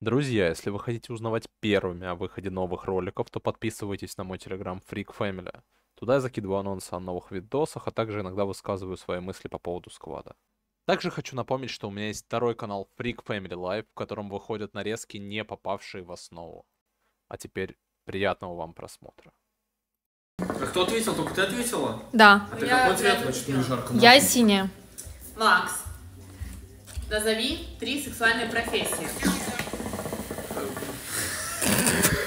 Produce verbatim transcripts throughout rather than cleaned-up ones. Друзья, если вы хотите узнавать первыми о выходе новых роликов, то подписывайтесь на мой телеграм Freak Family. Туда я закидываю анонсы о новых видосах, а также иногда высказываю свои мысли по поводу сквада. Также хочу напомнить, что у меня есть второй канал Freak Family Live, в котором выходят нарезки, не попавшие в основу. А теперь приятного вам просмотра. А кто ответил? Только ты ответила? Да. А ты я какой цвет хочешь? Не жарко. Я можно? Синяя. Макс, назови три сексуальные профессии.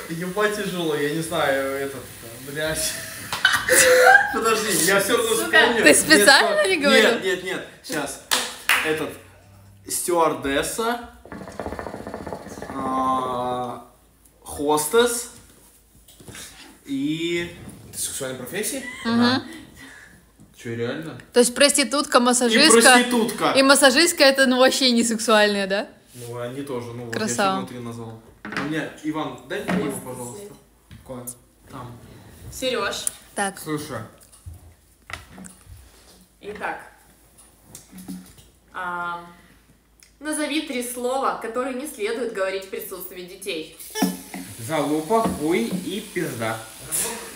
Ебать тяжело, я не знаю, этот, блядь. Подожди, я все равно вспомню. Ты специально нет, не говорил? Нет, нет, нет, сейчас. Этот, стюардесса, а, хостес и... Ты сексуальной профессии? Угу. А. Че, реально? То есть проститутка, массажистка. И проститутка. И массажистка это ну, вообще не сексуальная, да? Ну, они тоже, ну, красава. Вот я тебя внутри назвал. У меня, Иван, дай мне его, пожалуйста. Куда? Там. Сереж. Так. Слушай. Итак. А, назови три слова, которые не следует говорить в присутствии детей. Залупа, хуй и пизда.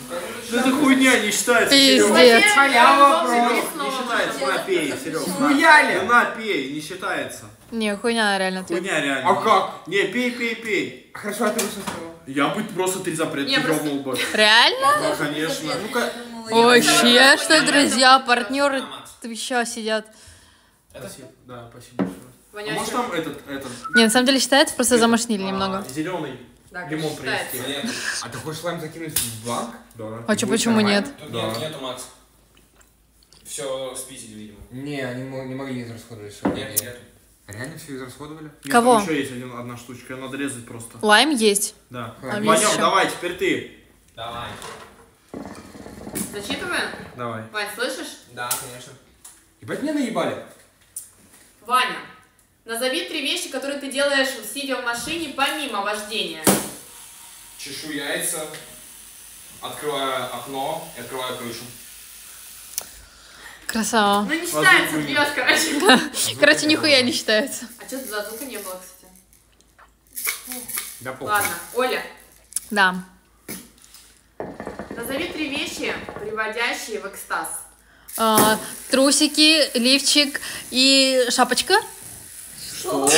Да это хуйня не считается, Сереж. Пиздец. Халява, бро. Не считается, напей, Сереж. Хуяли. Напей, не считается. Не, хуйня реально. Хуйня реально. А как? Не, пей, пей, пей. Хорошо, а ты лучше сказал. Я бы просто три запрета не громнул бы. Реально? Да, конечно. Ну-ка. Вообще, что, друзья, партнеры Твича сидят. Спасибо, да, спасибо большое. А может там этот, этот? Не, на самом деле считается, просто замашнили немного. Зеленый. Лимон принести. А ты хочешь лайм закинуть в банк? А что, почему нет? Тут нету, Макс. Все спиздили, видимо. Не, они не могли израсходовать. Нет, нет. А реально все израсходовали? Кого? Нет, еще есть один, одна штучка, ее надо резать просто. Лайм есть? Да. Ванёк, давай, теперь ты. Давай. Зачитываем? Давай. Вань, слышишь? Да, конечно. Ебать, меня наебали. Ваня, назови три вещи, которые ты делаешь, сидя в машине, помимо вождения. Чешу яйца, открываю окно и открываю крышу. Красава. Ну не считается, бьёшь, короче. Короче, нихуя не считается. А что за звука не было, кстати? Да, ладно, Оля. Да. Назови три вещи, приводящие в экстаз. А, трусики, лифчик и шапочка. Что?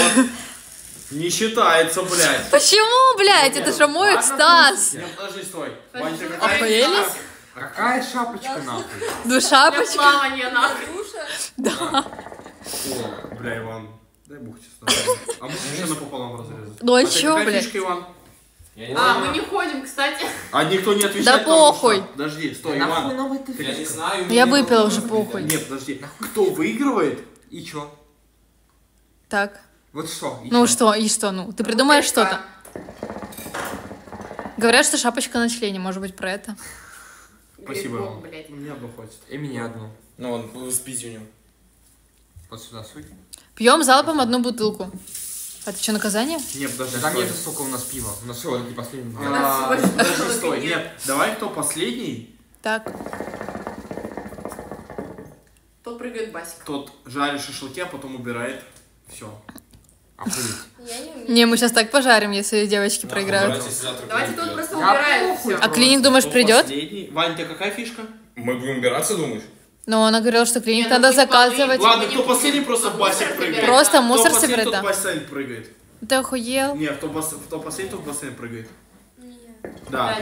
Не считается, блядь. Почему, блядь? Это же мой экстаз. Нет, подожди, стой. Охуелись? Какая шапочка нахуй? Ну шапочка. Для плавания нахуй. Да. О, бля, Иван. Дай бог честно. А мы совершенно пополам разрезать. Ну а чё, бля? А, мы не ходим, кстати. А никто не отвечает. Да похуй. Подожди, стой, Иван. Я не знаю. Я выпила уже похуй. Нет, подожди. Кто выигрывает и чё? Так. Вот что? Ну что, и что? Ну, ты придумаешь что-то. Говорят, что шапочка на члене. Может быть, про это? Спасибо, Иван. У меня одну хватит. И меня одну. Ну, он спить у него. Вот сюда, суй. Пьем залпом одну бутылку. А ты что, наказание? Нет, подожди, там нет столько у нас пива. У нас все, не последний. Подожди, стой, нет. Давай, кто последний. Так. Тот прыгает басик. Тот жарит шашлыки, а потом убирает. Все. Не, мы сейчас так пожарим, если девочки проиграют. Давайте тут просто убираем все. А Клиник, думаешь, придет? Вань, тебе какая фишка? Мы будем убираться, думаешь? Но она говорила, что Клиник надо заказывать. Ладно, кто последний просто в бассейн прыгает. Просто мусор собирает. Кто последний, тот в бассейн прыгает. Ты охуел? Нет, кто последний, тот в бассейн прыгает. Да.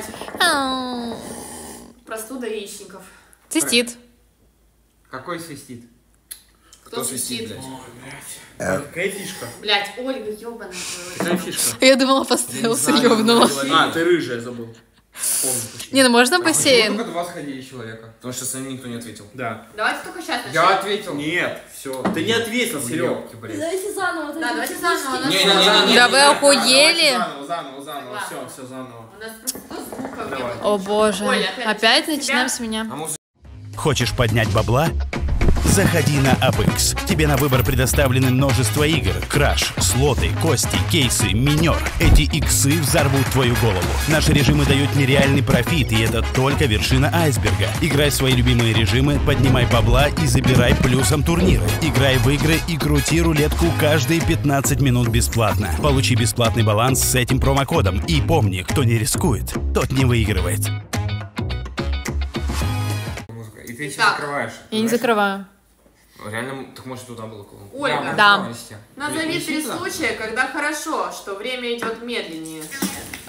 Простуда яичников. Свистит. Какой свистит? Кто свистит? О, блядь. Какая фишка? Блядь, Ольга, ёбаная. Какая фишка? Я думала, поставился, ёбнула. А, ты рыжая, забыл. Не, ну можно бассейн? Только два сходили человека. Потому что сами никто не ответил. Да. Давайте только сейчас. Я ответил. Нет, все. Ты не ответил, Серег. Давайте заново. Да, давайте заново. Не-не-не. Да вы охуели. Заново, заново, заново. Все, все заново. У нас просто звука. О боже. Опять начинаем с меня. Хочешь поднять бабла? Заходи на АПЕКС. Тебе на выбор предоставлены множество игр. Краш, слоты, кости, кейсы, минер. Эти иксы взорвут твою голову. Наши режимы дают нереальный профит, и это только вершина айсберга. Играй в свои любимые режимы, поднимай бабла и забирай плюсом турниры. Играй в игры и крути рулетку каждые пятнадцать минут бесплатно. Получи бесплатный баланс с этим промокодом. И помни, кто не рискует, тот не выигрывает. И ты еще закрываешь. Я не закрываю. Реально, так может, туда было клоун. Ольга, да. Назови три случая, когда хорошо, что время идет медленнее.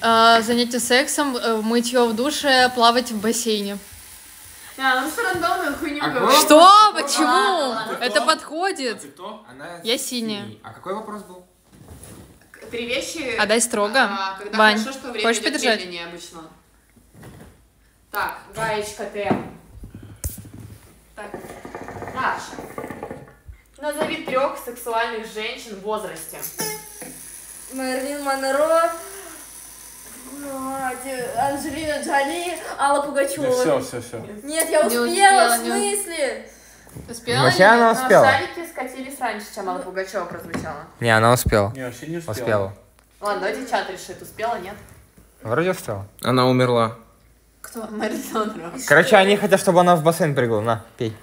А, занятие сексом, мытье в душе, плавать в бассейне. Да, ну что рандомную хуйню говорю. Что? Почему? Это подходит. Я синяя. А какой вопрос был? Три вещи. А дай строго. Когда хорошо, что время идет медленнее обычно. Так, гаечка Т. Так, Даша, назови трех сексуальных женщин в возрасте. Марлин Монро, Анджелина Джоли, Алла Пугачева. Все, все, все. Нет, я успела, успела в смысле? Нет. Успела? Вообще нет? Она успела. Но шарики скатились раньше, чем Алла Пугачева прозвучала. Не, она успела. Не, вообще не успела. Успела. Ладно, давайте чат решит, успела, нет? Вроде успела. Она умерла. Кто? Короче, они хотят, чтобы она в бассейн прыгала. На, пей.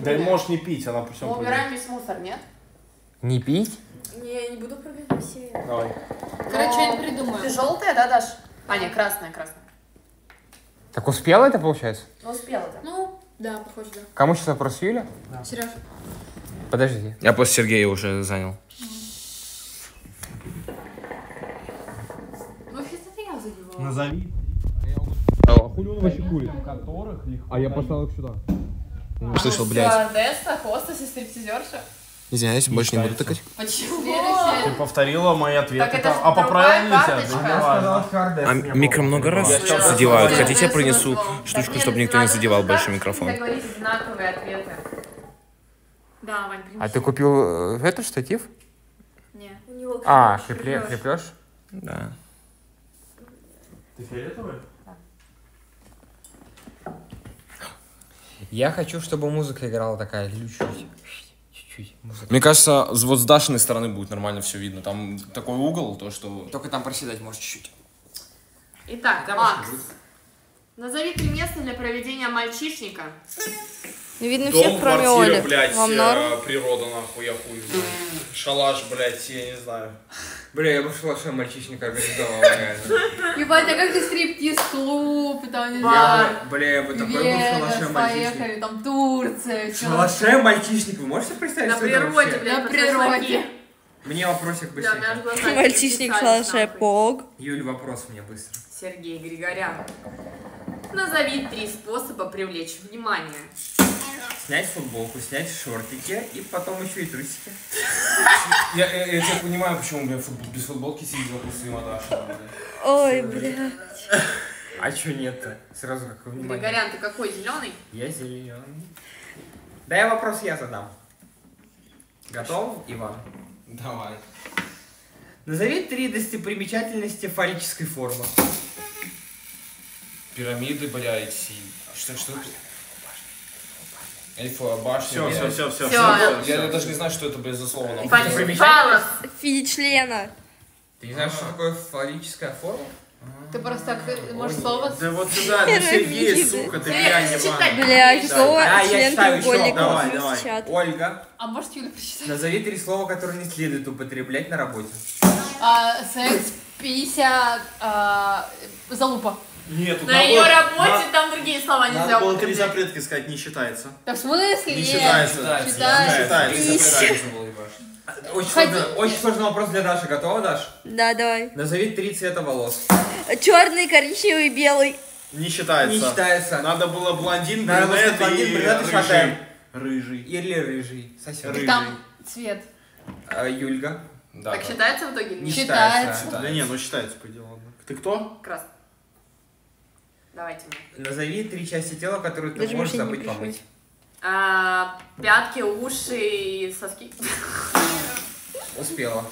Да и можешь не пить, она пусть. Мы убираем весь мусор, нет? Не пить? Не, я не буду прыгать в бассейн. Давай. Короче, я не придумаю. Ты желтая, да, Даш? А, нет, красная, красная. Так успела это, получается? Ну, успела, да. Ну, да, похоже, да. Кому сейчас вопрос, Юля? Да. Сережа. Подожди. Я после Сергея уже занял. Ну, это я забивала. Назови. А я поставил их сюда. Слышал, блядь. Стюардесса, хостес и стриптизерша. Извиняюсь, больше не буду тыкать. Почему? Ты повторила мои ответы. А поправили тебя? А микро много раз задевают. Хотите, я принесу штучку, чтобы никто не задевал больше микрофон. А ты купил этот штатив? Нет. А, крепешь? Да. Ты фиолетовый? Я хочу, чтобы музыка играла такая, чуть-чуть, чуть-чуть. Мне кажется, вот с Дашиной стороны будет нормально все видно. Там такой угол, то что... Только там проседать может чуть-чуть. Итак, Макс, назови три места для проведения мальчишника. Видно всех, кроме Оли. Дом, квартира, блядь, э, природа, нахуй, я хуй знаю. Шалаш, блядь, я не знаю. Бля, я бы шалаша мальчишника организовал, реально. Ебать, а как ты стриптиз-клуб, там, не знаю. Бля, я бы такой был шалаше мальчишник. Там Турция, что-то. Шалаше мальчишник, вы можете представить? На природе, блядь, на природе. Мне вопросик быстренько. Мальчишник шалаше Пог. Юль, вопрос мне быстро. Сергей Григорян. Назови три способа привлечь внимание. Снять футболку, снять шортики и потом еще и трусики. Я, я, я тебя понимаю, почему, бля, футбол, без футболки сидит вокруг своего Даша. Ой, блядь. А че нет-то? Сразу как внимание. Григорян, ты какой, зеленый? Я зеленый. Да я вопрос я задам. Готов, Иван? Давай. Назови три достопримечательности фаллической формы. Пирамиды, блядь, и... Что, что? Эльфовая башня. Все, все, все, все, все. Я даже не знаю, что это, блядь, за слово. В виде члена. Ты не знаешь, что такое фаллическая форма? Ты просто так можешь слово... Да вот сюда, ну Сергей, сука, ты меня не ван. Бля, что? Член треугольника. Ольга. А может, Юля прочитать? Назови три слова, которые не следует употреблять на работе. Секс, пися, залупа. Нет, на ее было, работе на... там другие слова нельзя. Надо было три запретки сказать, не считается. Да в смысле? Не считается. Не считается. Не считается. Очень, сложный, очень сложный вопрос для Даши. Готова, Даша? Да, давай. Назови три цвета волос. Черный, коричневый, белый. Не считается. Не считается. Надо было блондин, брюнет и рыжий. Рыжий. Или рыжий. Сосед. Рыжий. Там цвет. А, Юлька. Да, так да. Считается в итоге? Не считается. считается. Да не, ну считается по делу. Ты кто? Красный. Давайте. Назови три части тела, которые ты даже можешь забыть помыть. А, пятки, уши и соски. Успела.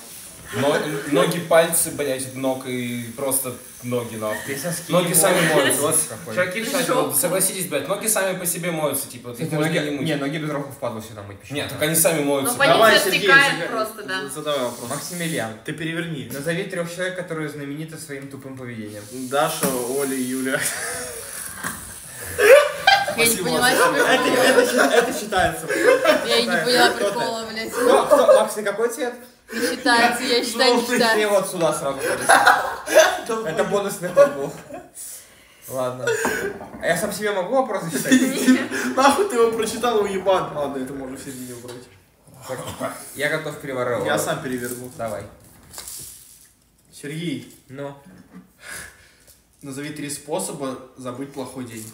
Ноги, ноги, пальцы, блять, ног и просто ноги нахуй. Ноги сами моются. Чуваки, кстати, согласитесь, блять, ноги сами по себе моются, типа, ты можно не мыть. Не, ноги без рога впадло сюда мыть. Нет, так они сами моются. Ну, по ним все стекает просто, да. Задавай вопрос. Максимилиан, ты переверни. Назови трех человек, которые знамениты своим тупым поведением. Даша, Оля и Юля. Я не поняла, что это считается. Я не поняла прикола, блядь. Макс, ты какой цвет? Не считается, я считаю, не считается. Мне вот сюда сразу. Это бонусный футбол. Ладно. А я сам себе могу вопрос зачитать? Нахуй ты его прочитал, уебан. Ладно, это можно в середине убрать. Я готов переворовывать. Я сам переверну. Давай. Сергей. Ну? Назови три способа забыть плохой день.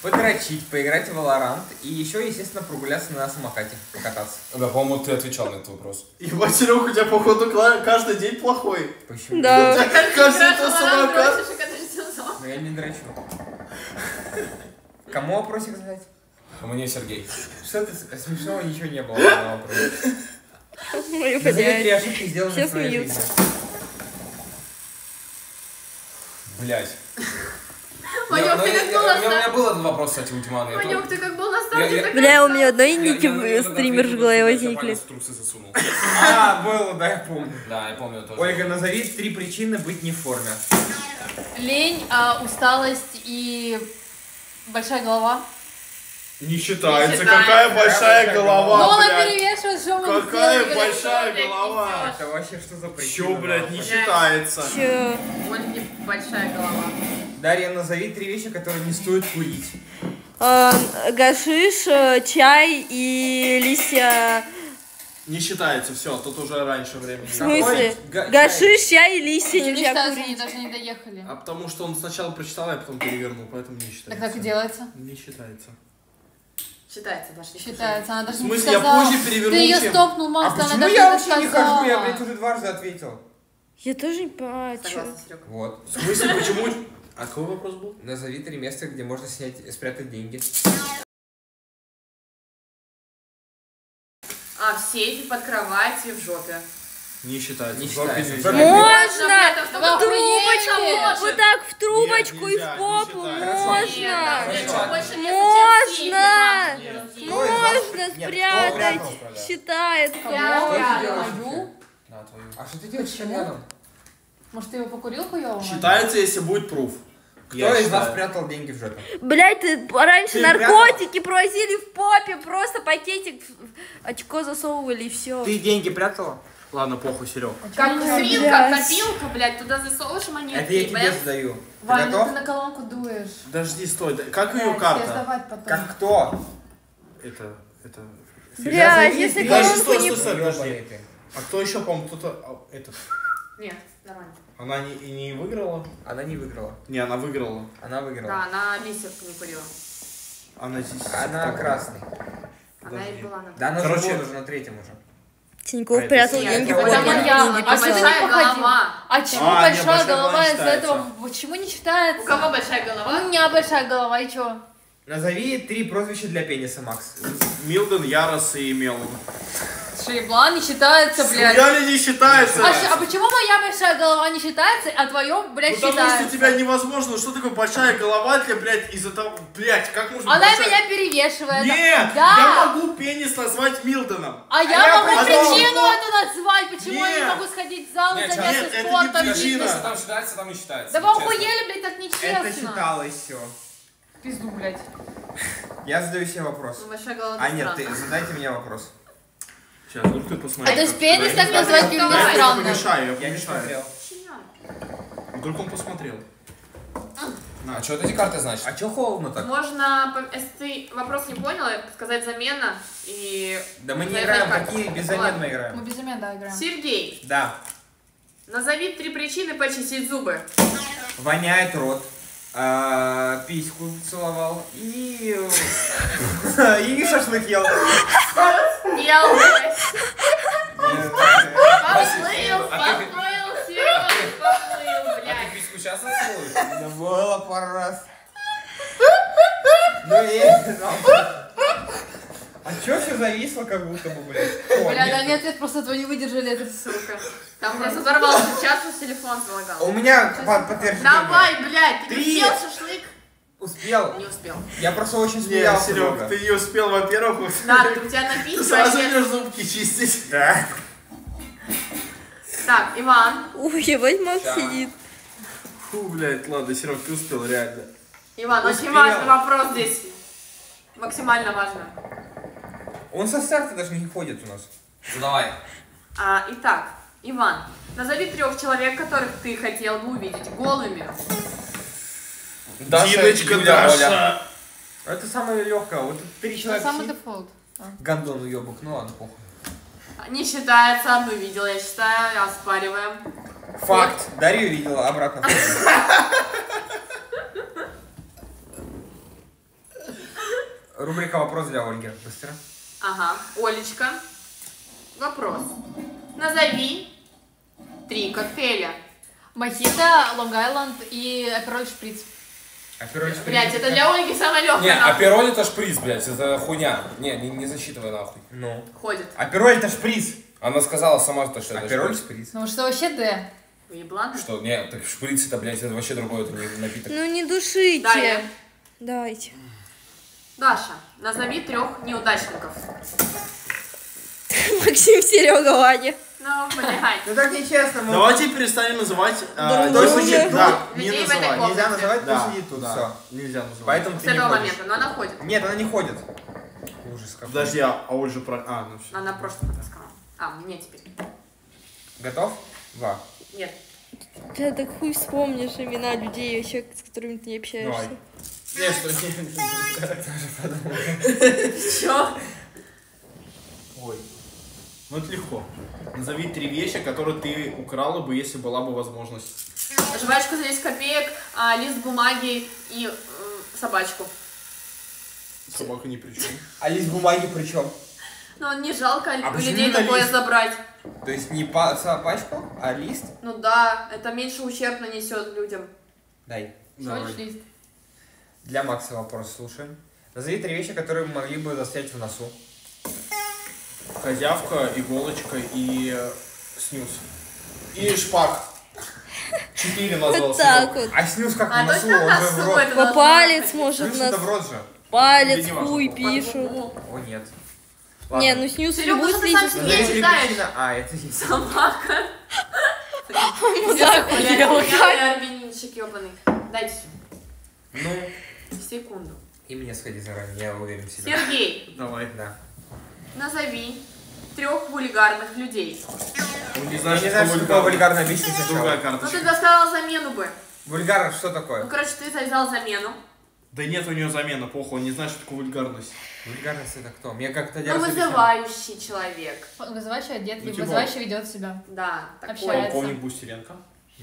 Подрочить, поиграть в Валорант и еще, естественно, прогуляться на самокате, покататься. Да, по-моему, ты отвечал на этот вопрос. Ебать, Серега, у тебя, походу, каждый день плохой. Почему? Да. Ты каждый день самокат. Но я не дрочу. Кому вопросик задать? Мне, Сергей. Что ты, смешного ничего не было на вопросе. Ой, блядь. Назови три ошибки, сделанные в своей жизни. Блядь. Манёк, я, ты как я, был я, у меня был этот вопрос, кстати, у Тимана. Манёк, ты как был на старте, я, я, бля, у меня одной ники в стример жгла, я возникли. А, было, да, я помню. Да, я помню тоже. Ольга, назови три причины быть не в форме. Лень, а, усталость и большая голова. Не считается, не считается. Какая большая я голова, голова блядь. Какая сделали, большая блядь, голова. Это вообще что за причина? Чё, блядь, не блядь. Считается. Чё? Ольги, большая голова. Дарья, назови три вещи, которые не стоит курить. А, гашиш, чай и листья. Не считается, все, тут уже раньше времени. В смысле? Га гашиш, чай и листья не нельзя считается, курить. Они даже не доехали. А потому что он сначала прочитал, а потом перевернул, поэтому не считается. Так как и делается? Не считается. Считается, даже не считается. Она даже не сказала. В смысле, я позже перевернул. Ты ее стопнул, Макс, а она даже не сказала. А почему я вообще не хожу? Я, блядь, уже дважды ответил. Я тоже не понимаю. Согласна, Серега. Вот. В смысле, почему... А какой вопрос был? Назови три места, где можно снять, спрятать деньги. А, в сейфе, под кроватью, в жопе. Не считается. Не считается. Можно! В трубочку! Вот так в трубочку и в попу! Можно! Можно! Можно спрятать! Считается! А что ты делаешь с чемоданом? Может, ты его покурил хуёво? Считается, если будет пруф. Кто я из вас спрятал деньги в жопе? Блять, ты раньше ты наркотики прятал? Просили в попе, просто пакетик в очко засовывали и все. Ты деньги прятала? Ладно, похуй, Серег. Как свинка, как копилка, блядь, туда засовываешь монетки. Это я тебе сдаю. Ваня, ты, ты на колонку дуешь. Подожди, стой, как блядь, ее карта? Как кто? Это, это... Блядь, если колонку не... Подожди, а кто еще, по-моему, кто-то... Этот... Нет, нормально. Она не, и не выиграла? Она не выиграла. Не, она выиграла. Она выиграла. Да, она бисерку не курила. Она здесь. Она красный. Она даже и была на третьем. Да, она короче, уже на третьем уже. Тиньков а прятал деньги. Это я. А что это не походил? А чему а, большая голова из-за этого? Почему не считается? У кого большая голова? У меня большая голова, и чё? Назови три прозвища для пениса, Макс. Милден, Ярос и Мелон. Шейблан не считается, блядь. Реально не считается. А, а почему моя большая голова не считается, а твоё, блядь, потому считается? Потому что тебя невозможно. Что такое большая голова для, блядь, из-за того... Блядь, как можно... Она большая... меня перевешивает. Нет, да. Я могу пенис назвать Милденом. А, а я, я могу причину могу... это назвать. Почему нет. Я не могу сходить в зал и заняться спортом? Нет, это не причина. Там считается, там не считается. Да вы охуели, блядь, так нечестно. Это считалось все. Пизду, блядь. Я задаю себе вопрос. А нет, ты задайте мне вопрос. Сейчас, ну ты посмотри. А то есть пенис так назвать не умеет странно. Я помешаю, я помешаю. Вдруг он посмотрел. А что эти карты значат? А что холодно так? Можно, если ты вопрос не понял, сказать замена и... Да мы не играем, какие без замен мы играем. Мы без замен, да, играем. Сергей. Да. Назови три причины почистить зубы. Воняет рот. А, письку целовал и... и шашлык ел. Ел, блядь. Поплыл, поплыл, Серега, поплыл, блядь. А ты письку сейчас отцелуешь? Да было пару раз. Ну и... А А чё все зависло, как будто бы, блядь? О, бля, нет. Да нет, нет, просто этого не выдержали, эта ссылка. Там просто взорвался час, у телефон залагал. У меня подтверждение. Давай, блядь, ты не съел шашлык? Успел? Не успел. Я просто очень смеялся. Нет, Серёг, ты не успел, во-первых. Да, у тебя написано. Ты сразу идёшь зубки чистить. Да. Так, Иван. Ой, ебать, мать сидит. Фу, блядь, ладно, Серёг, ты успел, реально. Иван, успел. Очень важный вопрос здесь. Максимально важно. Он со старта даже не ходит у нас. Ну давай. А, итак, Иван, назови трех человек, которых ты хотел бы увидеть голыми. Диночка, Даша. Даша. Это самое легкое. Вот три человека. Это самый дефолт. Гондон уебок, ну ладно, похуй. Не считается, одну видела, я считаю, оспариваем. Факт. Вот. Дарью видела, обратно. Рубрика «Вопрос для Ольги». Быстро. Ага. Олечка, вопрос. Назови три коктейля. Мохито, Лонг-Айленд и Апероль Шприц. Апероль Шприц. Блять, это для Ольги самое легкое. Не, Апероль это Шприц, блять, это хуйня. Не, не, не засчитывай нахуй. Ну. Ходит. Апероль это Шприц. Она сказала сама, что это Апероль Шприц. Ну что вообще Д? Еблан? Что, не, так Шприц это, блять, это вообще другой напиток. Ну не душите. Далее. Давайте. Даша, назови трех неудачников. Максим, Серега, Ваня. Ну, блядь. Ну так нечестно. Мы... Давайте перестанем называть... Э, кто сидит тут, да, не называть. Нельзя называть, да, кто сидит тут. Да. Все. Нельзя называть. Поэтому с ты этого не момента, но она ходит. Нет, она не ходит. Ужас какой. Подожди, а Оль же про... А, ну все. Она просто подсказала. А, мне теперь. Готов? Два. Нет. Ты так хуй вспомнишь имена людей, вообще, с которыми ты не общаешься. Давай. Не, что Чё? Ой. Ну это легко. Назови три вещи, которые ты украла бы, если была бы возможность. Жвачку за десять копеек, а, лист бумаги и э, собачку. Собака ни при чем. А лист бумаги при чем? Ну не жалко а у людей такое лист? Забрать. То есть не по собачку, а лист? Ну да, это меньше ущерб нанесет людям. Дай. Что лишь лист? Для Макса вопрос, слушаем. Назови три вещи, которые могли бы застрять в носу. Козявка, иголочка и снюс. И шпак. Четыре назвал. Вот так вот. А снюс как а в носу? Он же в рот. По палец может нас... это в рот же. Палец, хуй пишут. О, нет. Ладно. Не, ну снюс любой слизистый. Ты не читаешь. А, это не собака. Мудак, армянинчик ёбаный. Дайте. Ну, секунду. И мне сходи заранее, я уверен в себе. Сергей. Давай, да. Назови трех вульгарных людей. Он не знает, что такое вульгарная объяснить. Другая карточка. Ну ты доставила замену бы. Вульгарно что такое? Ну короче, ты завязал замену. Да нет у нее замены, похуй, он не знает, что такое вульгарность. Вульгарность это кто? Мне как-то ну, вызывающий человек. Вызывающий одет, либо вызывающий ведет себя. Да, такой. Полковник Бустеренко?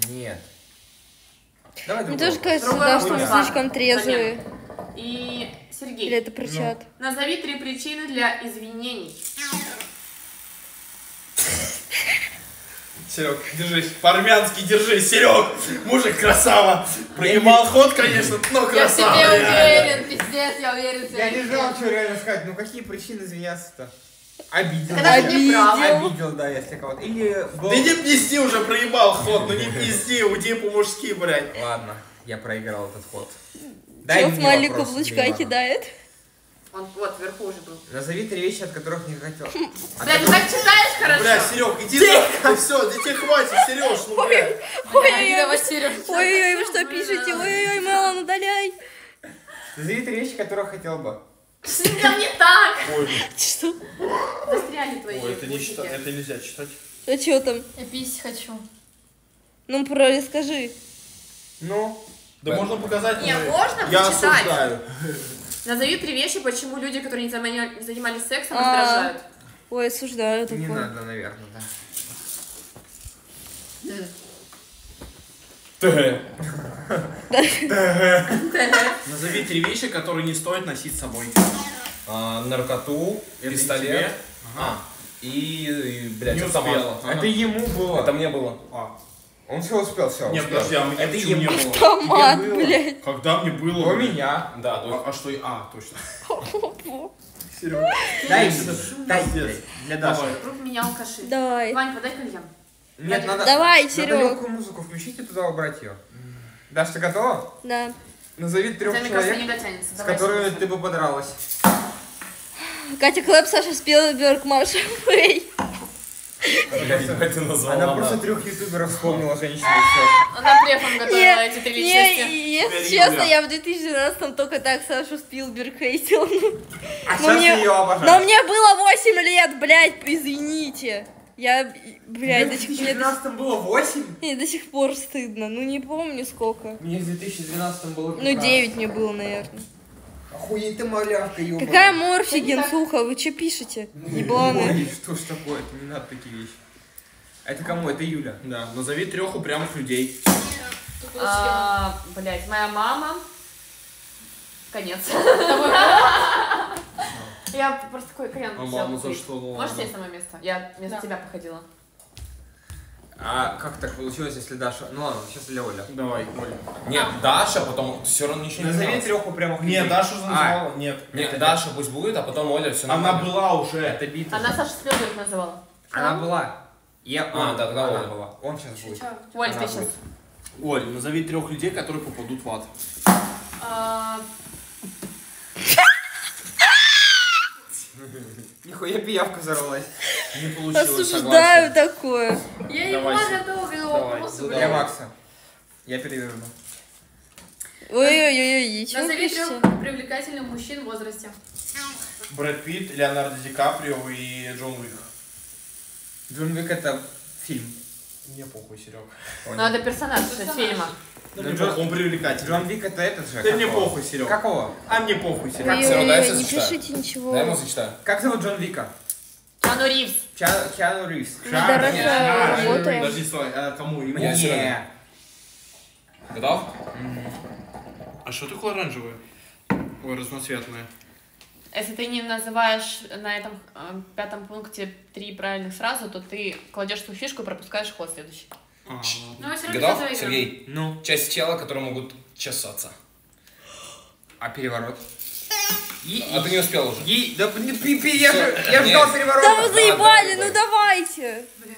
Нет. Давай мне тоже кажется, да, что он слишком трезвый. И Сергей. Или это причат. Ну. Назови три причины для извинений. Серег, держись. По-армянски держись, Серег. Мужик красава. Принимал ход, конечно, но красава. Я тебе уверен, пиздец, я уверен. Я не знал, что реально сказать. Ну какие причины извиняться-то? Обидел. Обидел. Обидел, да, если кого-то. Или... Да не пизди уже, проебал ход, ну не пизди, уйди по-мужски, блядь. Ладно, я проиграл этот ход. Дай мне вопрос. Чё в маленького каблучка кидает? Он вот, вверху уже был. Назови три вещи, от которых не хотел. Бля, ты так читаешь хорошо? Бля, Серёг, иди за... Всё, детей хватит, Серёж, ну бля. Ой-ой-ой, вы что пишете? Ой-ой-ой, Мэлан, удаляй. Назови три вещи, которых хотел бы. Что не так? Ой. Что? Застряли твои. Ой, это, не чита... это нельзя читать. А что там? Я пись хочу. Ну, про расскажи. Ну? Да, да можно показать. Не, но... можно я почитать. Я осуждаю. Назови три вещи, почему люди, которые не, занимали... не занимались сексом, а -а -а. раздражают. Ой, осуждаю такое. Не надо, наверное, да. Т. Назови три вещи, которые не стоит носить с собой. Наркоту, пистолет. А. И, блядь, автомат. Это ему было. Это мне было. Он все успел, все. Нет, подожди, а мне не было. Автомат, блядь. Когда мне было? У меня. Да, а что и... А, точно. Серега. Дай сюда. Дай для Даши. Вдруг меня алкаши. Давай. Вань, подай кальян. Нет, надо... Давай, Серега. Надо легкую музыку включить и туда убрать ее. Даш, ты готова? Да. Назови трех человек, с которыми ты бы подралась. Катя Клэп, Саша Спилберг, Маша Фэй. Она просто трех ютуберов вспомнила, женщина. Она префом готовила эти три части. Если честно, я в две тысячи двенадцатом только так Сашу Спилберг хейтил. А сейчас ее обожаю. Но мне было восемь лет, блядь, извините. Я, блядь, до сих пор... В две тысячи двенадцатом было восемь? Нет, до сих пор стыдно. Ну, не помню, сколько. Мне в две тысячи двенадцатом было... Ну, девять мне было, наверное. Охуеть ты малявка, ёбаная. Какая морфиген, сука, вы что пишете? Ебланы. Что ж такое, это не надо такие вещи. Это кому? Это Юля. Да, назови трех упрямых людей. Блядь, моя мама... Конец. Я просто такой крен взял. Можешь сесть на мое место? Я вместо да. тебя походила. А как так получилось, если Даша... Ну ладно, сейчас Лёля. Оля. Давай, Оля. Нет, Даша, потом все равно ничего не назови трёху прямо. Нет, Дашу называла. А, нет, нет, нет, Даша пусть будет, а потом Оля все нормально. Она была уже. Это битва. Она Саша Спилберг называла. Она а? была. Я... А, а, да, тогда Оля была. Он сейчас будет. Оль, ты сейчас. Оль, назови трех людей, которые попадут в ад. А... Нихуя пиявка взорвалась. Не получилось, согласен. Осуждаю такое. Я не могу долго вопросы. Для Макса. Я переверну. Ой-ой-ой-ой, чего вы пишете? Назови трех привлекательных мужчин в возрасте. Брэд Питт, Леонардо Ди Каприо и Джон Уик. Джон Уик это фильм. Мне похуй, Серег. Надо персонаж фильма. Он привлекательный. Джон Вик это этот же. Да мне похуй, Серега. Какого? А мне похуй, Серега. Ой-ой-ой, не пишите ничего. Дай ему зачитаю. Как зовут Джон Вика? Киану Ривз. Киану Ривз. Киану Ривз. Подожди, стой, а кому? Мне, Серега. Готов? А что такое оранжевое? Ой, разноцветное. Если ты не называешь на этом пятом пункте три правильных сразу, то ты кладешь ту фишку и пропускаешь ход следующий. А, ну, готов, Сергей? Ну. Часть тела, которые могут чесаться. А переворот? И, а и, ты не успел уже. И, да, не, пи, пи, я, я ждал переворота. Да вы заебали, да, ну давайте. Бля.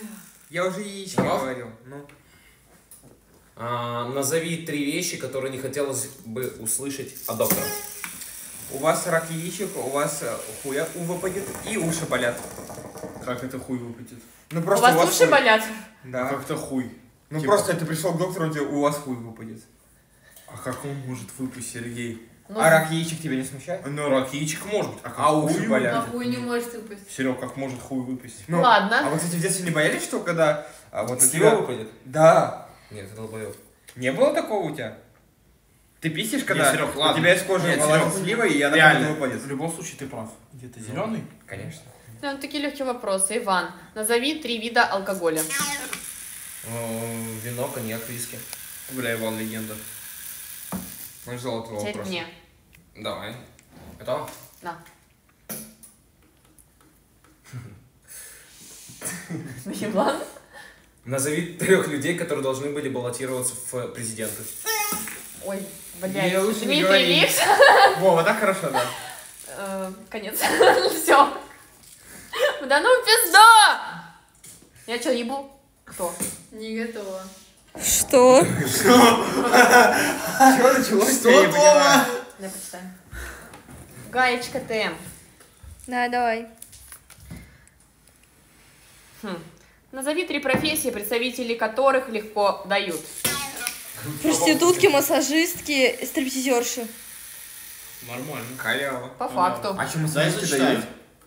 Я уже яички говорил. Ну. А, назови три вещи, которые не хотелось бы услышать от доктора. У вас рак яичек, у вас хуя выпадет и уши болят. Как это хуй выпадет? Ну, просто у вас, у вас уши хуй. болят? Да. Как-то хуй. Ну типа. Просто ты пришел к доктору, он тебе, у вас хуй выпадет. А как он может выпасть, Сергей? Ну, а рак яичек тебя не смущает? Ну рак яичек может, а, а уши болят. А хуй не может выпасть. Серег, как может хуй выпасть? Ну, ладно. А вы, кстати, в детстве не боялись, что когда... А вот у тебя выпадет? Да. Нет, это долбоёб. Не было такого у тебя? Ты писишь, когда нет, Серег, ладно. У тебя из кожи молодец слива, и она реально выпадет? В любом случае ты прав. Где-то зеленый? Конечно. Ну, такие легкие вопросы. Иван, назови три вида алкоголя. Вино, коньяк, виски. Бля, Иван, легенда. Он ждал этого вопроса. Теперь мне. Давай. Готов? Да. Иван? Назови трех людей, которые должны были баллотироваться в президенты. Ой, блядь. Дмитрий Ликс. Во, вот так хорошо, да. Конец. Все. Да ну пизда! Я что, ебу? Кто? Не готова. Что? Что? Что началось? Что? Давай почитаем. Гаечка ТМ. Да, давай. Назови три профессии, представители которых легко дают. Проститутки, массажистки, стриптизерши. Нормально. Халява. По факту. А что массажистки дают?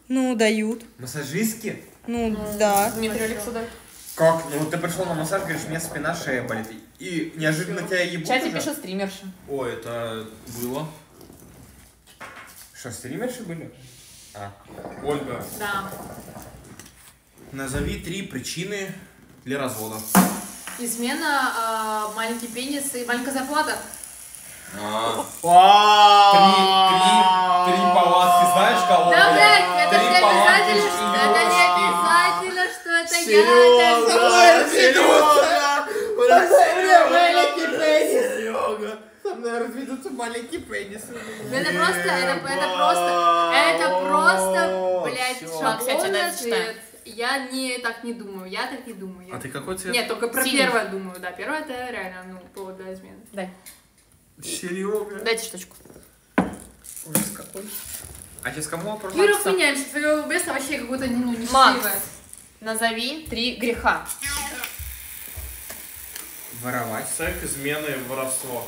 Ну, дают. Массажистки? Ну, ну да. Дмитрию Алексу дают. Как? Ну, ты пришел на массаж, говоришь, у меня спина, шея болит. И неожиданно тебя ебут. В чате пишут стримерши. О, это было. Что, стримерши были? А. Ольга. Да. Назови три причины для развода. Измена, маленький пенис и маленькая зарплата. Три палатки, знаешь кого? Да, блядь, это не обязательно, что это я. Серега, Серега, Серега, Серега, разведутся маленькие пенисы. Это просто, это просто, это просто, блядь, шаблонный цвет. Я не так не думаю, я так не думаю. А ты какой цвет? Нет, только про первое думаю, да, первое это реально, ну, повод для измены. Дай. Серьезно? Дайте штучку. Ужас какой. А сейчас кому вопрос? Миров меняемся, твое беса вообще как будто ну, несчастливое. Макс, назови три греха. Воровать. Секс, измены, воровство.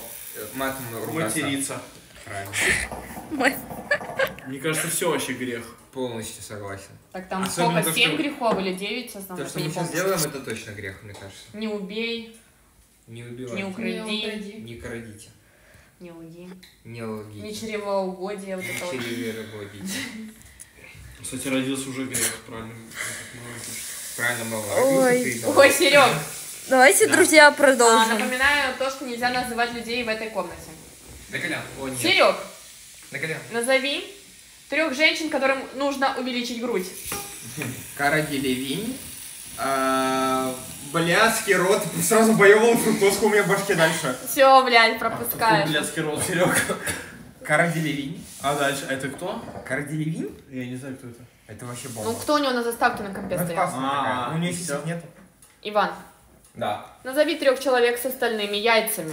Матом ругаться. Материться. Правильно. Мне кажется, все вообще грех. Полностью согласен. Так там сколько, семь грехов или девять основных? То, что мы сейчас делаем, это точно грех, мне кажется. Не убей. Не убивай. Не укради. Не крадите. Не лги. Не лги. Не чревоугодие. Вот это вот. Чревоугодие. Кстати, родился уже грех, правильно? Правильно, мало. Ой, ой, Серег. Давайте, друзья, продолжим. Напоминаю то, что нельзя называть людей в этой комнате. Доколя. Серег. Доколя. Назови трех женщин, которым нужно увеличить грудь. Кара де Лавинь. Блядский рот, сразу боевал фруктозку у меня в башке дальше. Все, блядь, пропускаешь. Блядский рот, Серега. Кара де Лавинь. А дальше, это кто? Кара де Лавинь? Я не знаю, кто это. Это вообще бомба. Ну, кто у него на заставке на компе стоит? У нее сейчас нет. Иван. Да. Назови трех человек с остальными яйцами.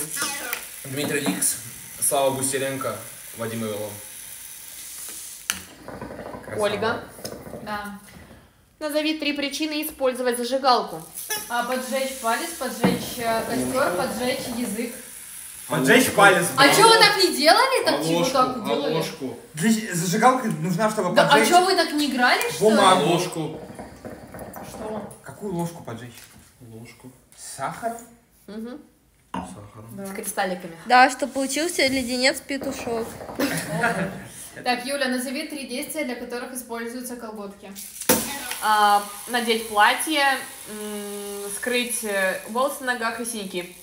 Дмитрий Ликс, Слава Гусеренко, Вадим Ивелов. Ольга. Да. Назови три причины использовать зажигалку. А, поджечь палец, поджечь костер, поджечь язык. Поджечь палец. А что вы так не делали? Так чего так делали? Ложку. Зажигалка нужна, чтобы поджечь. А что вы так не играли, что ли? Ложку. Что? Какую ложку поджечь? Ложку. Сахар? Угу. Сахар. С кристалликами. Да, что получился леденец петушок. Так, Юля, назови три действия, для которых используются колготки. А, надеть платье, скрыть волосы на ногах и синяки.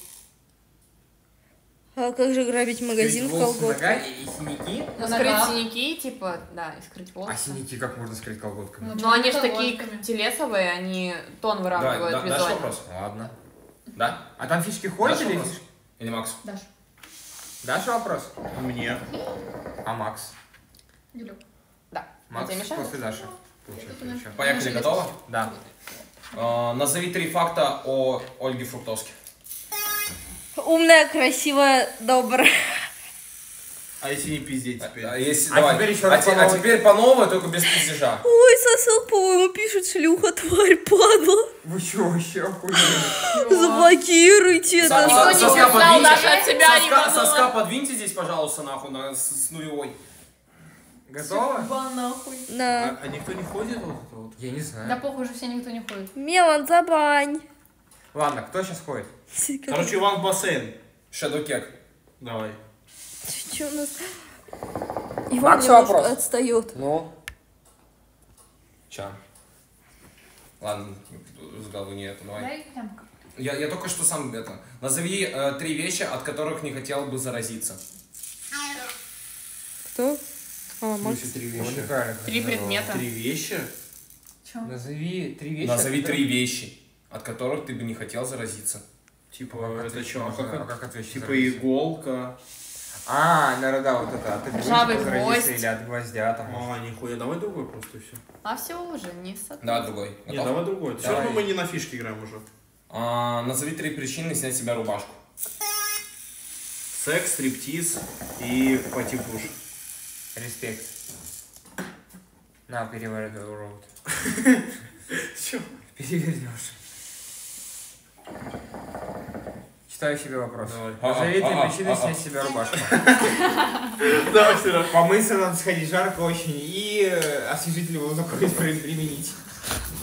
А как же грабить магазин в колготках? И, и синяки? Ну, скрыть нога. Синяки, типа, да, и скрыть волосы. А синяки как можно скрыть колготками? Ну, ну они же такие телесовые, они тон выравнивают да, да, визуально. Дашь вопрос? Ладно. Да? А там фишки ходят или фишки? Или Макс? Даш. Дашь вопрос? Мне. А Макс? Юлю. Да. Макс после Даши. Получается. Поехали, готово? Да. А, назови три факта о Ольге Фруктовске. Умная, красивая, добрая. А если не пиздеть теперь? А, если, а, давай. Теперь еще а, раз те, по а теперь по новой, только без пиздежа. Ой, сосал, по-моему, пишет шлюха, тварь, падла. Вы что, вообще охуели? Заблокируйте это. Соска подвиньте. Соска подвиньте здесь, пожалуйста, нахуй, с нулевой. Готово? Ба нахуй. Да. А, а никто не ходит вот это вот? Я не знаю. Да похуй уже все никто не ходит. Мелан, забань. Ладно, кто сейчас ходит? Короче, Иван в бассейн. Шедукек. Давай. Че у нас? Иван немножко отстает. Ну? Ча. Ладно, с головы не это, давай. Я, я только что сам это. Назови э, три вещи, от которых не хотел бы заразиться. Кто? О, Макс. Три вещи. Три предмета. Три вещи? Чё? Назови три вещи. Назови три вещи, от которых ты бы не хотел заразиться. Типа, это что? Типа иголка. А, наверное, да, вот это. От иголки заразиться или от гвоздя там. А, нихуя, давай другой просто и все. А все уже, не сад. Да, другой. Нет, давай другой. Все равно мы не на фишке играем уже. Назови три причины снять с себя рубашку. Секс, стриптиз и потепуш. Респект. На, перевернешь роут. Чё? Перевернешь. Читаю себе вопрос. Назови три причины снять с себя рубашку. Да, все равно. Помыться надо сходить, жарко очень. И освежитель воздуха применить.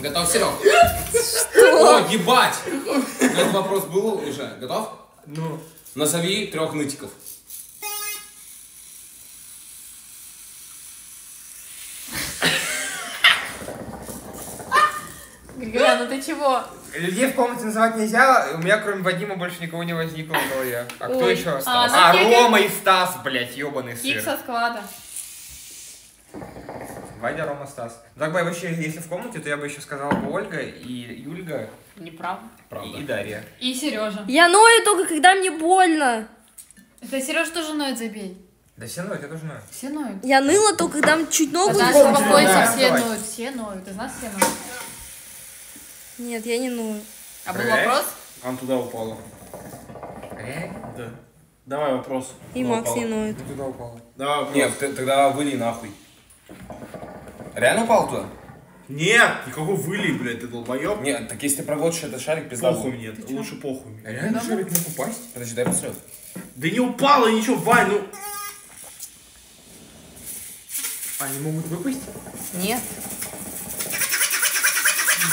Готов, Серег? Что? О, ебать! Этот вопрос был уже. Готов? Ну. Назови трех нытиков. Григорий, ну ты чего? Людей в комнате называть нельзя, у меня кроме Вадима больше никого не возникло в голове. А кто еще остался? А, Рома и Стас, блядь, ёбаный сыр. Кик со склада. Вадя, Рома, Стас. Так бы вообще, если в комнате, то я бы еще сказала бы Ольга и Юльга. Неправда. Правда. И Дарья. И Сережа. Я ною только, когда мне больно. Да Сереж тоже ноет, забей. Да все ноют, я тоже ною. Все ноют. Я ныла только, когда мы чуть ногу... Да, да, да, все давай. Ноют, все ноют. Из нас все ноют. Нет, я не ную. А был вопрос? Он туда упала. Да. Давай вопрос. И туда Макс упала. Не ноет. Туда упала. Давай вопрос. Нет, ты, тогда выли нахуй. Реально упал туда? Нет, никакого выли, блядь, ты долбоёб. Нет, так если ты проглотишь этот шарик, пизда. Похуй мне, лучше похуй. А реально шарик мог упасть? Подожди, дай посмотрю. Да не упало ничего, Вань, ну... Они могут выпасть? Нет.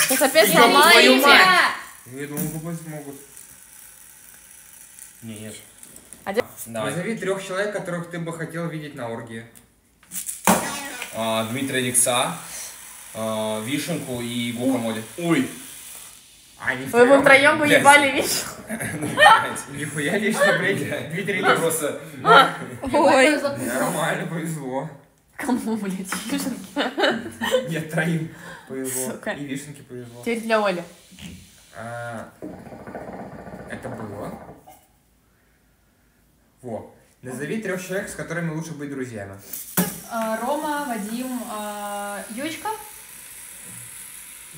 Тут опять сломали тебя! Я думал, выпасть могут. Не, нет. Назови трех человек, которых ты бы хотел видеть на оргии. Дмитрия Дикса, Вишенку и Гукамоли. Ой! Вы бы втроем бы ебали Вишенку. Нихуя Вишенка, блядь. Дмитрий просто... Ой! Нормально, повезло. Кому, блядь, Вишенки? Нет, троим повезло. Сука. И Вишенки повезло. Теперь для Оли. А, это было. Во. Назови трех человек, с которыми лучше быть друзьями. А, Рома, Вадим, а, Ёчка.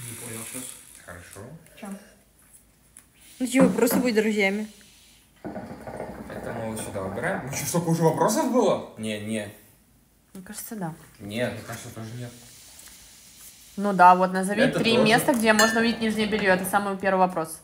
Не понял сейчас. Хорошо. Чем? Ну чего, просто быть друзьями. Это мы вот сюда выбираем. Ну что, столько уже вопросов было? Не, не. Мне кажется, да. Нет, мне кажется, тоже нет. Ну да, вот назови это три тоже. Места, где можно увидеть нижнее белье. Это самый первый вопрос.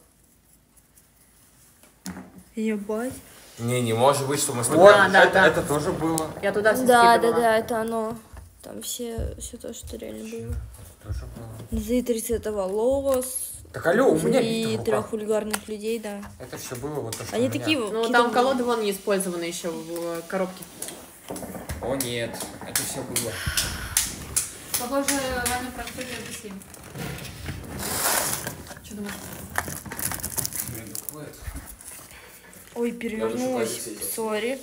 Ебать. Не, не может быть, что мы с тобой... Вот, а, да, это, да. Это тоже было. Я туда все да, скидывала. Да, да, да, это оно. Там все, все то, что реально было. Это тоже было. Назови тридцать волос. Так алё, у меня и трех вульгарных людей, да. Это все было вот то, что они у меня. Такие... Ну там колоды вон не использованы еще в коробке. О нет, это все было. Похоже, Ваня практически объяснил. Что думаешь? Ой, перевернулась. Сори.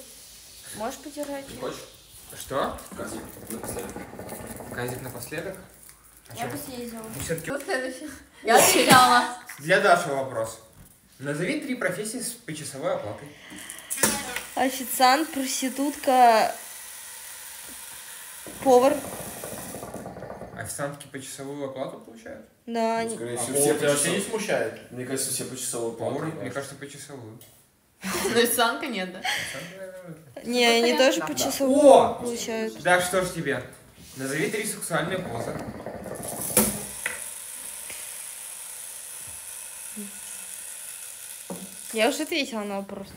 Можешь потирать? Не хочешь? Что? Казик напоследок. Казик напоследок? А я бы съездила. Я отчитала. Для Даши вопрос. Назови три профессии с почасовой оплатой. Официант, проститутка... Повар. Официантки по часовую оплату получают? Да. Ну, скорее всего, а все тебя вообще не смущает? Мне кажется, все по часовую оплату. Мне кажется, по часовую. Но официантка нет, да? Не, они тоже по часовую получают. Да, что ж тебе? Назови три сексуальные позы. Я уже ответила на вопрос.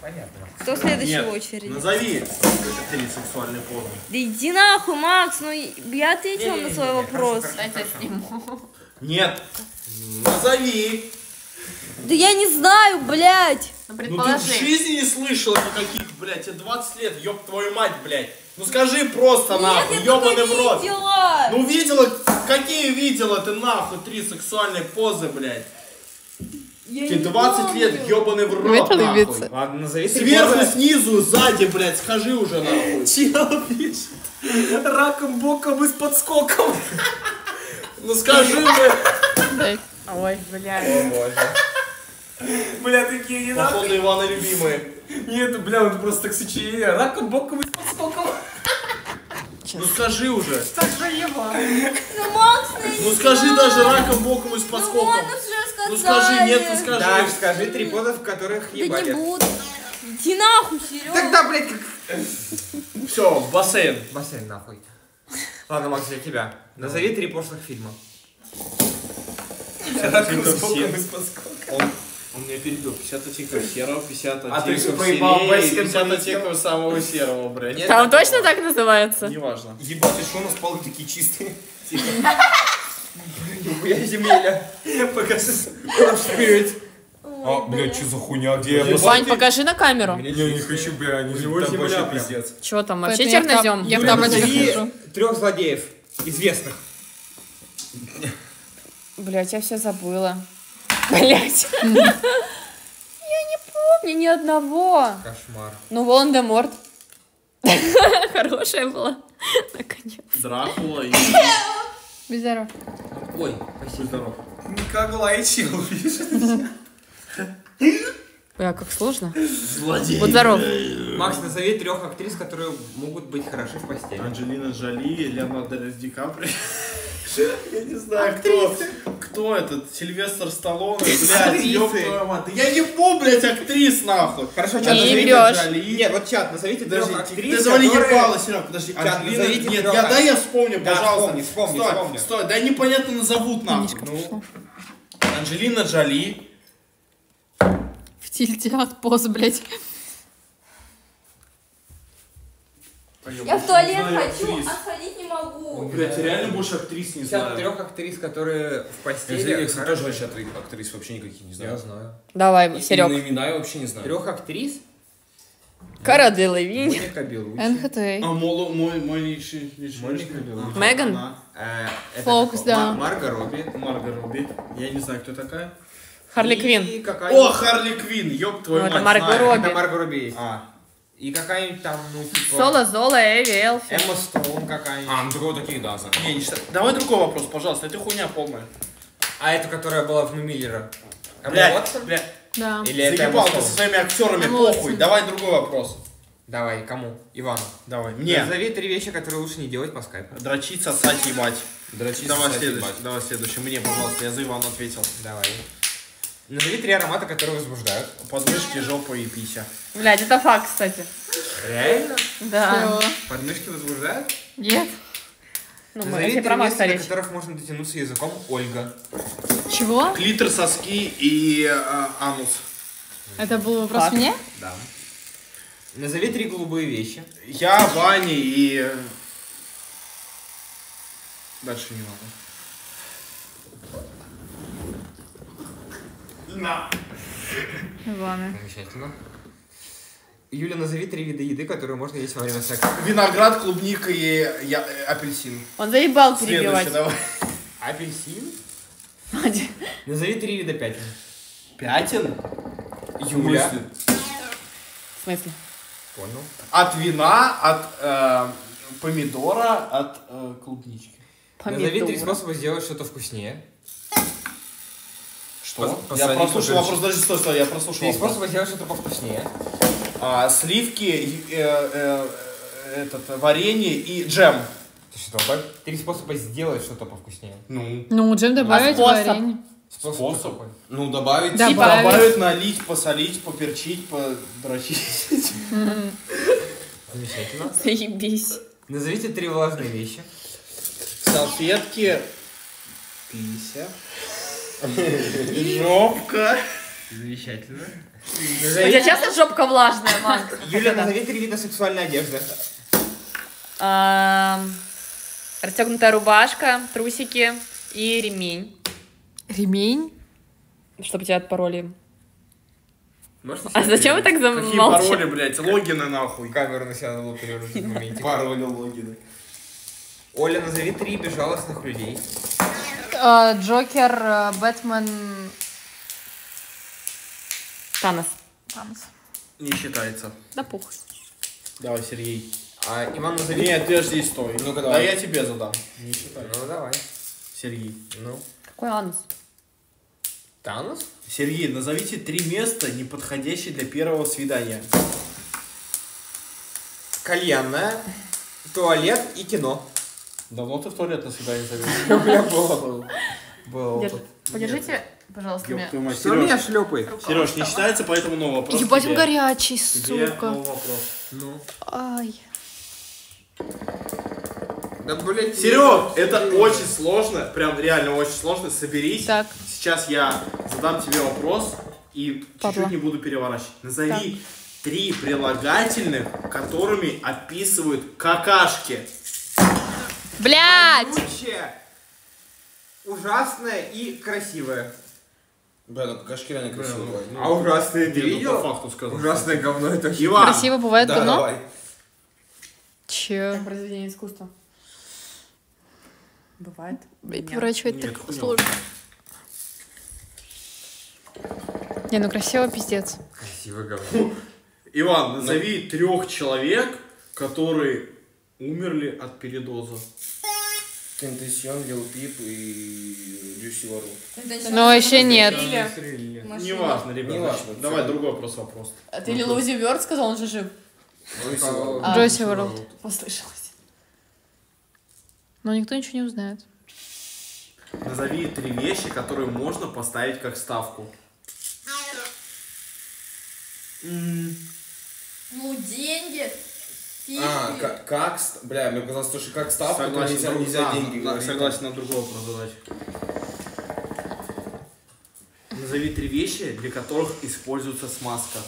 Понятно. Кто следующий в очереди? Назови три сексуальные позы. Да иди нахуй, Макс, ну я ответила на свой вопрос. Нет, назови. Да я не знаю, блядь. Ну ты в жизни не слышала никаких, блядь, тебе двадцать лет, ёб твою мать, блядь. Ну скажи просто нахуй, ёбаный в рот. Ну видела, какие видела ты нахуй три сексуальные позы, блядь. Тебе двадцать лет, ёбаный в рот, нахуй. Ладно, сверху, снизу, сзади, блядь, схожи уже, нахуй. Чел пишет, раком, боком и с подскоком. Ну скажи, блядь. Ой, блядь. О, боже. Бля, такие не надо. Походу, Ивана любимые. Нет, бля, он просто так сочинение. Раком, боком и с подскоком. Ну скажи уже. Скажи, Иван. Ну, Макс, ну скажи даже раком, боком и с подскоком. Ну скажи, нет, ну скажи. Да, скажи три поза, в которых ебать. Да не буду. Иди нахуй, Серёга. Тогда, блядь, как... Всё, бассейн. Бассейн, нахуй. Ладно, Макс, для тебя. Назови три пошлых фильма. Он мне перебил. пятьдесят оттенков серого, пятьдесят оттенков серии, пятьдесят оттенков самого серого, блядь. Там точно так называется? Неважно. Ебать, ты что, у нас полы такие чистые? Нихуя земля. Покажи. А, блядь, что за хуйня? Где я? Вань, покажи на камеру. Я не хочу, бля, они живут там вообще пиздец. Чего там, вообще чернозем? Я там расскажу. Трех злодеев известных. Блять, я все забыла. Блять. Я не помню ни одного. Кошмар. Ну, Волан-де-Морт. Хорошая была. Наконец. Дракула и... Будь здоров. Ой, спасибо. Здоров. Никогла и чел. А, как сложно. Злодей. Вот здоров. Макс, назови трех актрис, которые могут быть хороши в постели. Анджелина Джоли, Леонардо ДиКаприо. Я не знаю, кто. Кто этот? Сильвестр Сталлоне, блядь, ёб твою мать. Я ебу, блядь, актрис, нахуй. Хорошо, чат, назовите Джоли. Нет, вот чат, назовите трех актрис, которые... Ты ебало, Серёг, подожди. Чат, назовите трех актрис. Нет, дай я вспомню, пожалуйста. Да, вспомни, вспомни. Стой, дай непонятно назовут, нахуй. Ну, Анджелина Джоли. В тильте от поз, блядь. Я в туалет хочу, а сходить не могу. Блять, реально больше актрис не знаю. Трех актрис, которые в постели. Я тоже вообще актрис вообще никаких не знаю. Я знаю. Давай, Серег. Ну имена я вообще не знаю. Трех актрис? Кара де Лавинь. эн ха тэ. А мой мой личный личный. Меган. Фокс, да. Марго Робби. Марго Робби. Я не знаю, кто такая. Харли Квинн. О, Харли Квинн, ёб твою мать. Это Марго Робби. Это Марго Робби. И какая-нибудь там, ну, типа... Соло, Зола, Эви, Элфи. Эмма Стоун какая-нибудь. А, ну, только такие, да, за... Не, не считаю. Давай другой вопрос, пожалуйста, это хуйня полная. А это, которая была в Миллера? Эмма Уотсон? Блядь, да. Или это Эмма Стоун? Ты со своими актерами, похуй. Давай другой вопрос. Давай, кому? Ивану. Давай, мне. Назови три вещи, которые лучше не делать по скайпу. Дрочить, сосать, ебать. Дрочить, давай сосать, следующий. Ебать. Давай следующий, мне, пожалуйста, я за Ивана ответил. Давай. Назови три аромата, которые возбуждают. Подмышки, жопа и пися. Блядь, это факт, кстати. Реально? Да. Что? Подмышки возбуждают? Нет. Ну, назови мы, три места, до которых можно дотянуться языком. Ольга. Чего? Клитор, соски и э, анус. Это был вопрос факт. Мне? Да. Назови три голубые вещи. Я, Ваня и... Дальше не надо. На. Ладно. Замечательно. Юля, назови три вида еды, которые можно есть во время секса. Виноград, клубника и я... апельсин. Он заебал перебивать. Апельсин? Мать. Назови три вида пятен. Пятен? Юля. В смысле? Понял. От вина, от э, помидора, от э, клубнички. Помидора. Назови три способа сделать что-то вкуснее. Что? Я прослушал вопрос, даже стой, стой, я прослушал вопрос. Три способа сделать что-то повкуснее. А, сливки, э, э, этот, варенье и джем. Ты что, добавь? Три способа сделать что-то повкуснее. Ну, ну джем добавить, а варенье. Способ? Способ? Ну, добавить. Добавить. Типа, добавить, налить, посолить, поперчить, подрочить. Замечательно. Заебись. Назовите три влажные вещи. Салфетки. Пися. Жопка. Замечательно. Назови... У тебя часто жопка влажная, Марк? Юля, назови три вида сексуальной одежды. Расстегнутая рубашка, трусики и ремень. Ремень? Чтобы тебя отпароли. А зачем вы так замолчали? Какие пароли, блядь? Логины, нахуй. Камеру на себя надо перерубить в моменте. Пароли, логины. Оля, назови три безжалостных людей. Джокер, Бэтмен, Танос. Танос. Не считается. Да пух. Давай, Сергей. А, Иван, назови... Нет, ты жди, стой. Ну-ка, давай. Да я тебе задам. Не считается. Ну, давай. Сергей. Ну. Какой анус? Танос? Сергей, назовите три места, не подходящие для первого свидания. Кальянная, туалет и кино. Давно ты в туалет на свидание завел? У меня было. Было. Подержите, пожалуйста, меня. Что меня шлепает? Сереж, не считается, поэтому новый вопрос. Ебать, он горячий, сука. Ну. Ай. Да, блядь. Серег, это очень сложно, прям реально очень сложно. Соберись. Так. Сейчас я задам тебе вопрос и чуть-чуть не буду переворачивать. Назови три прилагательных, которыми описывают какашки. Блядь! Вонючая, ужасная и красивая. Бля, ну какашки реально красивые. Ну, а ужасные ты видел? По факту сказал. Ужасное говно это Иван. Красиво бывает, да, говно? Давай. Че? Там произведение искусства. Бывает? Блядь, поворачивать так сложно. Не, ну красиво пиздец. Красивое говно. Иван, назови трех человек, которые умерли от передоза. Тентасьон, Lil Peep и Juice уорлд. Но еще нет. Не важно, ребята. Давай другой просто вопрос. А ты Lil Uzi Vert сказал, он же жив. Juice уорлд. Послышалось. Но никто ничего не узнает. Назови три вещи, которые можно поставить как ставку. Ну, деньги. Фишки. А, как, как, бля, мне показалось, что как ставку, то нельзя, друг, нельзя да, деньги. Да, согласен, на другого продавать. Назови три вещи, для которых используется смазка.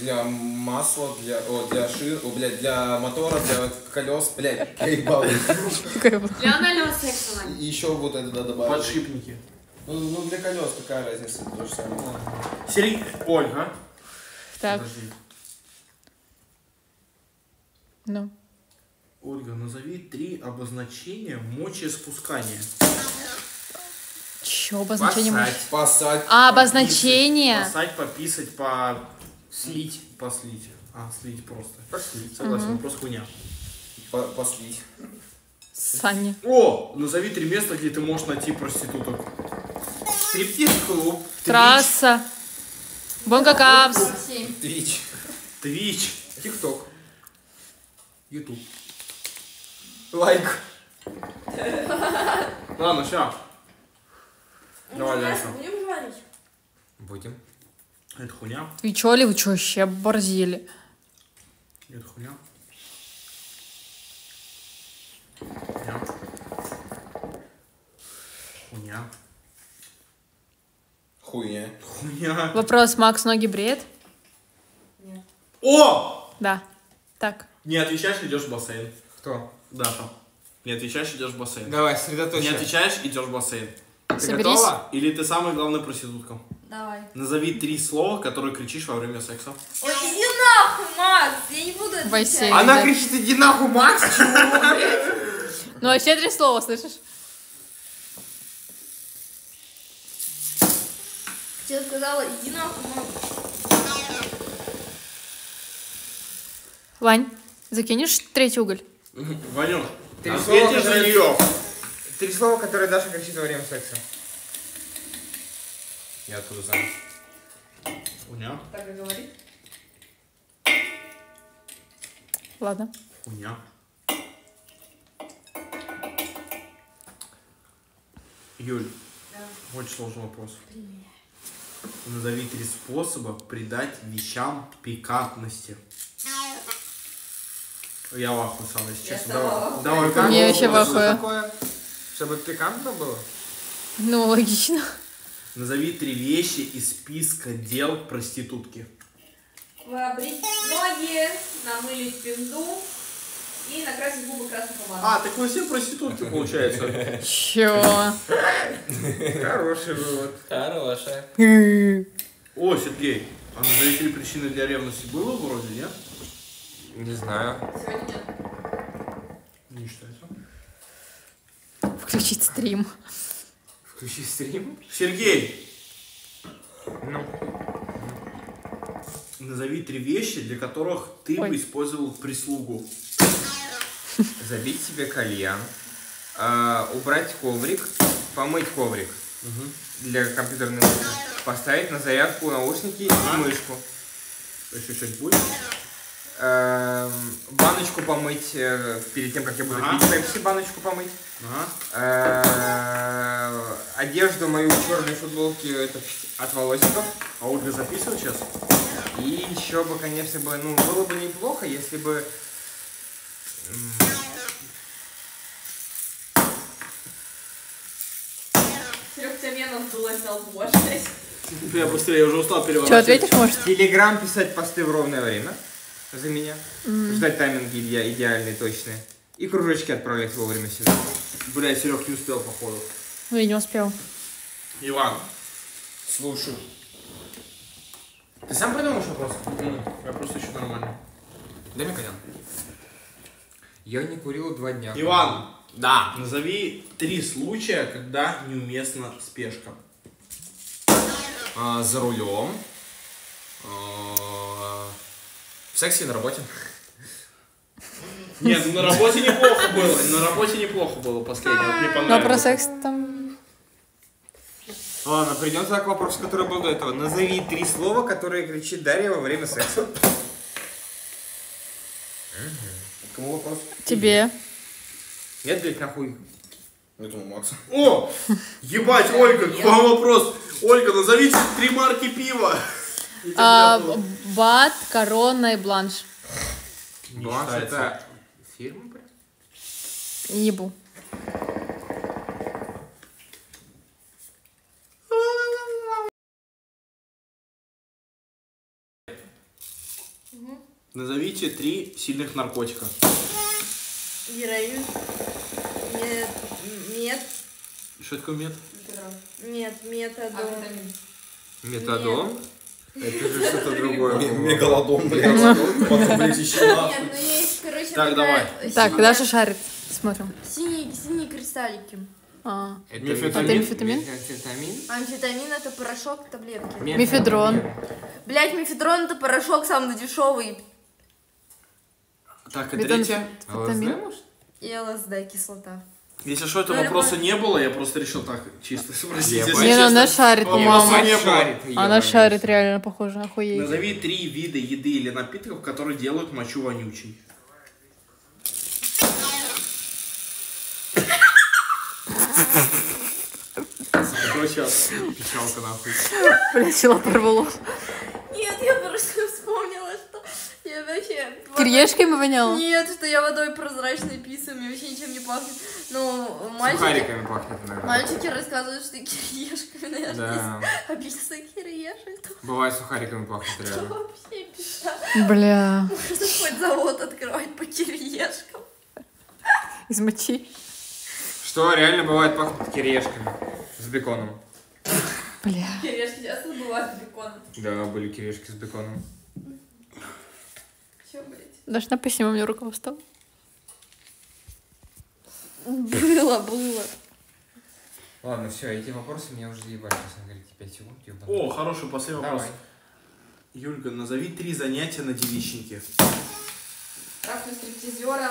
Для масла, для, о, для шин, о, блядь, для мотора, для колес, блядь, кейбалы. Для анального секса. И еще вот это да, добавить. Подшипники. Ну, ну для колес какая разница, то же самое. Серег... Ольга. Так. Подожди. Ну. Ольга, назови три обозначения мочеиспускания. Че обозначение мочи? Пасать. А, обозначение. Пасать, пописать, по... Слить. Послить. А, слить просто. Послить. Согласен, угу. Просто хуйня. По Послить. Саня. О, назови три места, где ты можешь найти проституток. Стриптиз-клуб. Трасса. Бонго Капс. Твич. Твич. Тикток. Ютуб. Лайк. Ладно, все. Давай дальше. Будем говорить? Будем. Это хуйня. Ты чё, ли вы чё, вообще борзели? Это хуйня. Хуйня. Хуйня. Хуйня. Хуйня. Вопрос, Макс, ноги бреет? Нет. О! Да. Так. Не отвечаешь, идешь в бассейн. Кто? Даша. Не отвечаешь, идешь в бассейн. Давай, сосредоточься. Не отвечаешь, идешь в бассейн. Ты Соберись. готова? Или ты самая главная проститутка? Давай. Назови три слова, которые кричишь во время секса. Ой, иди нахуй, Макс! Я не буду отвечать. Она да. кричит, иди нахуй, Макс! Ну, вообще три слова, слышишь? Тебе сказала, иди нахуй, Макс. Вань, закинешь третий уголь? Ванюк, ответишь за нее. Три слова, которые Даша кричит во время секса. Я откуда знаю. Уня. Так и говори. Ладно. Уня. Юль, да. Очень сложный вопрос. Привет. Назови три способа придать вещам пикантности. Я в ахуе сам, если честно. Давай, давай, как? Мне вообще в ахуе. Чтобы пикантно было? Ну, логично. Назови три вещи из списка дел проститутки. Вобрить ноги, намылить пинду и накрасить губы красной помадой. А, так вы все проститутки, получается. Чё? Хороший вывод. Хорошая. О, Сергей, а назови три причины для ревности было вроде, нет? Не знаю. Сегодня нет. Не считается. Включить стрим. Включи стрим. Сергей! Ну. Назови три вещи, для которых ты Ой. бы использовал прислугу. Забить себе кальян, э, убрать коврик, помыть коврик угу. для компьютерной мышки, поставить на зарядку наушники а? и мышку. Еще что-нибудь будет? Э, баночку помыть, э, перед тем, как я буду а? пить Pepsi, баночку помыть. Ага. Одежду мою черной футболки это от волосиков. А Ольга записывает сейчас? И еще бы, конечно, бы, ну, было бы неплохо, если бы... Серег, тебя меня надулась на лбу, я быстрее, я уже устал переворачивать. Что, ответишь, может? Телеграм писать посты в ровное время за меня. Mm-hmm. Ждать тайминги идеальные, точные. И кружочки отправлять вовремя сюда. Бля, Серег не успел, походу. Ну, я не успел. Иван, слушай. Ты сам придумаешь вопрос? Mm. Я просто еще нормально. Дай мне конян. Я не курил два дня. Иван, да. Назови три случая, когда неуместна спешка. А, за рулем. А, в сексе и на работе. Нет, ну на работе неплохо было. На работе неплохо было последнее. Мне понравилось. Но про секс там... Ладно, придем к вопросу, который был до этого. Назови три слова, которые кричит Дарья во время секса. Кому вопрос? Тебе. Нет, блядь, нахуй. Я думал, Макс. О! Ебать, Ольга, к вам вопрос. Ольга, назовите три марки пива. А, Бад, Корона и Бланш. Бланш это фирма, блядь? Ебу. Назовите три сильных наркотика. Героин. Мед. Мед. Что такое мед? Нет, метадон. Метадон? Это же что-то другое. Мегалодон, блядь. Потом, блядь, еще нахуй. Нет, ну есть, короче, так, давай. Так, Даша шарит. Смотрим. Синие кристаллики. А, это мефетамин? Амфетамин это порошок, таблетки. Мефедрон. Блядь, мефедрон это порошок самый дешевый. Так, и третья. И ЛСД, кислота. Если что, этого вопроса не было, я просто решил так чисто спросить. Не, она шарит, по-моему. Она шарит, реально, похоже, охуеть. Назови три вида еды или напитков, которые делают мочу вонючей. Сейчас. Печалка нахуй. Блядь, чела порвало. Нет, я просто вспомнила, что я вообще... Кириешками воняла? Нет, что я водой прозрачной писаю, мне вообще ничем не пахнет. Ну, мальчики... Сухариками пахнет, наверное. Мальчики рассказывают, что кириешками, наверное, да. Обидится кириешек. Бывает, сухариками пахнет, реально. Что вообще писа? Бля. Можно хоть завод открывать по кириешкам. Из мочи. Что реально бывает пахнет кириешками? С беконом. Бля. Кирешки часто бывают с беконом. Да, были кирешки с беконом. Че, блядь? Даже на поясни, у меня рука устала. Было, было. Ладно, все, эти вопросы меня уже заебали. пять секунд, О, хороший последний вопрос. Юлька, назови три занятия на девичнике. Трахнуть стриптизера,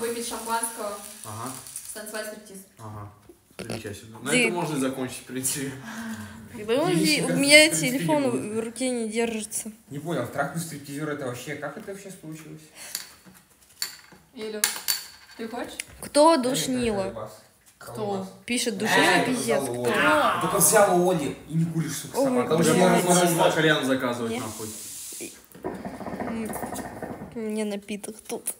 выпить шампанского, ага. Станцевать стриптиз. Ага. Замечательно. На Ты... этом можно и закончить, в принципе. Да, у меня телефон в руке не держится. Не понял, трахнуть стриптизер это вообще... Как это вообще случилось? Илю, ты хочешь? Кто душнила? Кто? Пишет душнила, пиздец. Только взял Оли и не куришь, сука, сама. Потому что можно кальян заказывать, нахуй. Мне напиток тут.